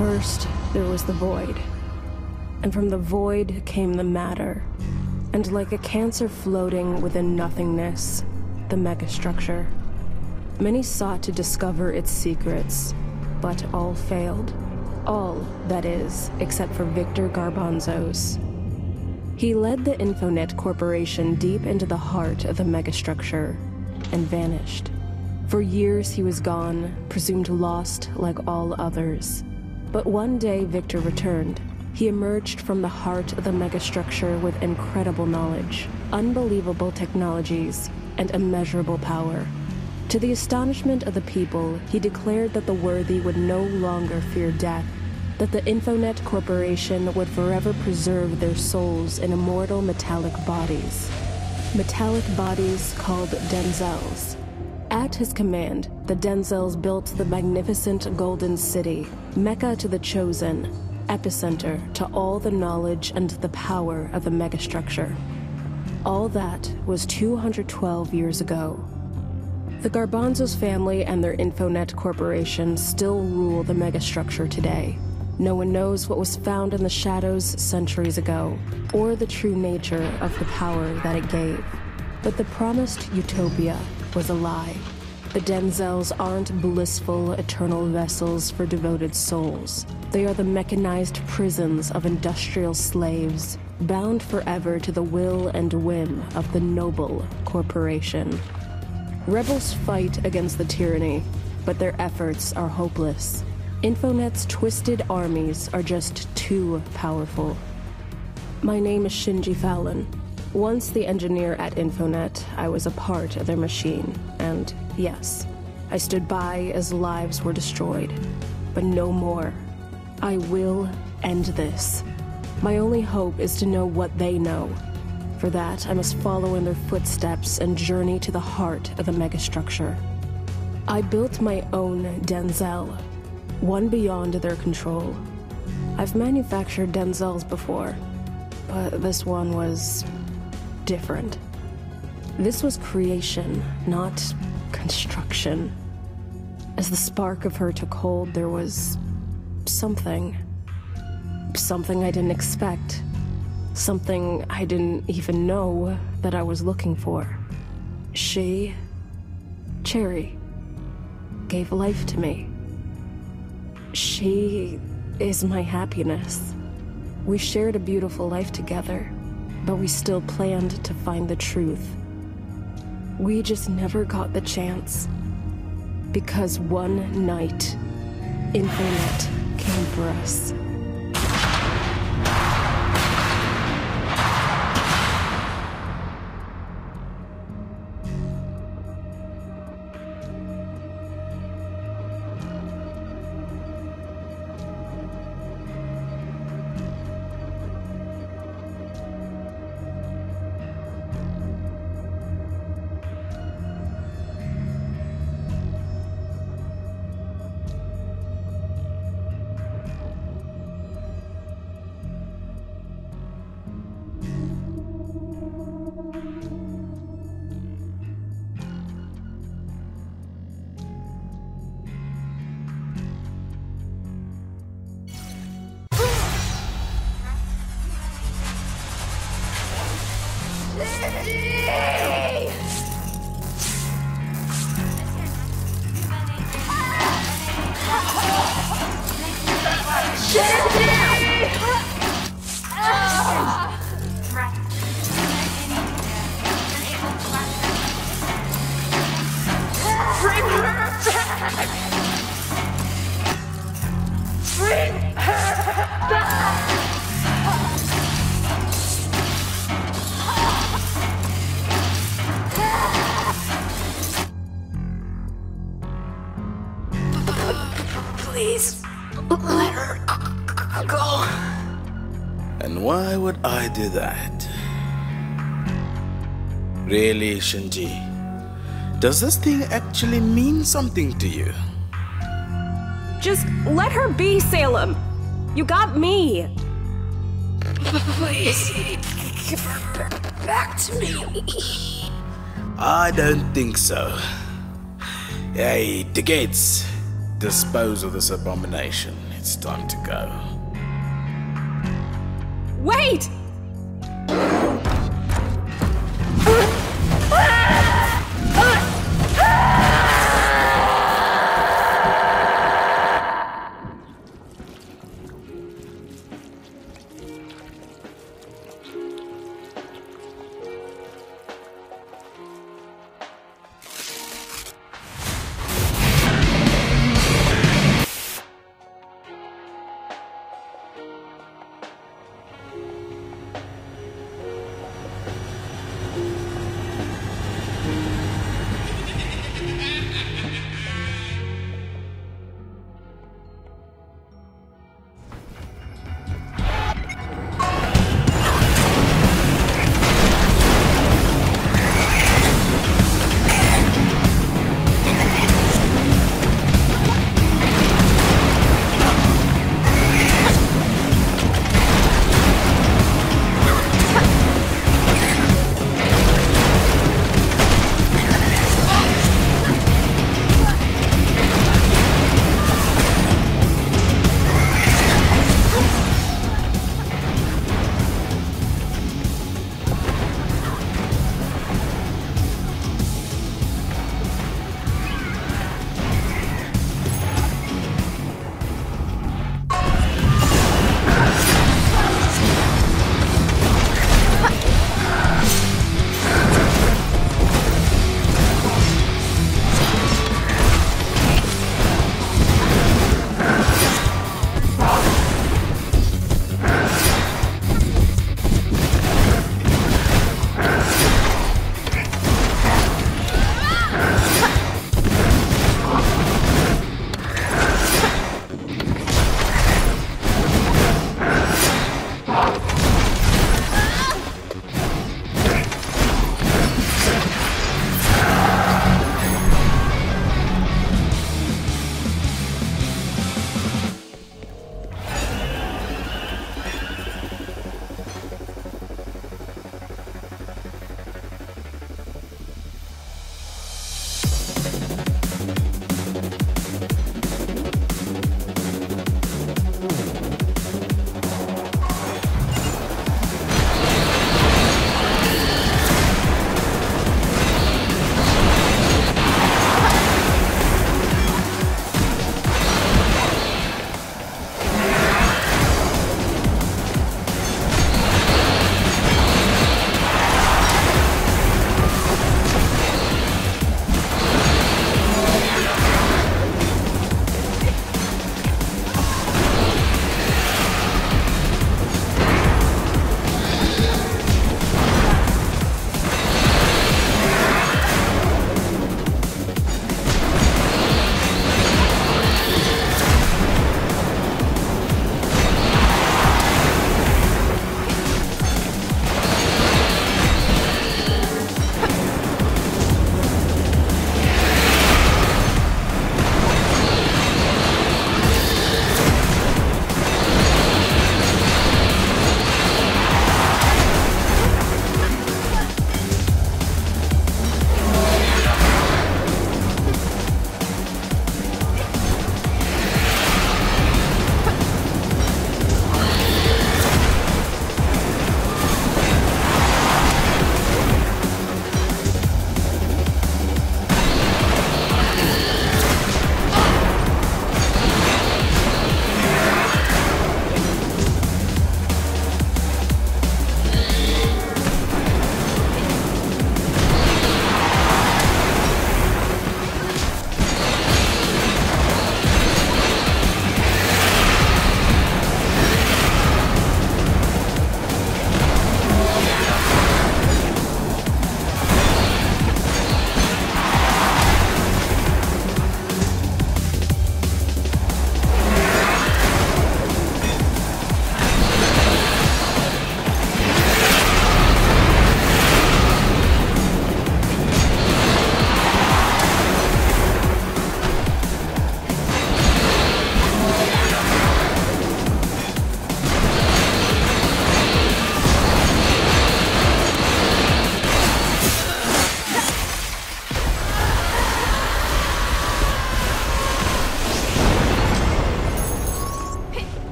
First, there was the void. And from the void came the matter. And like a cancer floating within nothingness, the megastructure. Many sought to discover its secrets, but all failed. All, that is, except for Victor Garbanzos. He led the Infonet Corporation deep into the heart of the megastructure, and vanished. For years he was gone, presumed lost like all others. But one day Victor returned. He emerged from the heart of the megastructure with incredible knowledge, unbelievable technologies, and immeasurable power. To the astonishment of the people, he declared that the worthy would no longer fear death, that the Infonet Corporation would forever preserve their souls in immortal metallic bodies called Denzels. At his command, the Denzels built the magnificent Golden City, Mecca to the Chosen, epicenter to all the knowledge and the power of the megastructure. All that was 212 years ago. The Garbanzos family and their Infonet Corporation still rule the megastructure today. No one knows what was found in the shadows centuries ago, or the true nature of the power that it gave. But the promised utopia was a lie. The Denzels aren't blissful, eternal vessels for devoted souls. They are the mechanized prisons of industrial slaves, bound forever to the will and whim of the noble corporation. Rebels fight against the tyranny, but their efforts are hopeless. Infonet's twisted armies are just too powerful. My name is Shinji Fallon. Once the engineer at Infonet, I was a part of their machine, and yes, I stood by as lives were destroyed. But no more. I will end this. My only hope is to know what they know. For that, I must follow in their footsteps and journey to the heart of the megastructure. I built my own Denzel, one beyond their control. I've manufactured Denzels before, but this one was different. This was creation, not construction. As the spark of her took hold, there was something. Something I didn't expect. Something I didn't even know that I was looking for. She, Cherry, gave life to me. She is my happiness. We shared a beautiful life together. But we still planned to find the truth. We just never got the chance. Because one night, Infinite came for us. Please, let her go. And why would I do that? Really, Shinji, does this thing actually mean something to you? Just let her be, Salem. You got me. Please, give her back to me. I don't think so. Hey, the gates. Dispose of this abomination. It's time to go. Wait!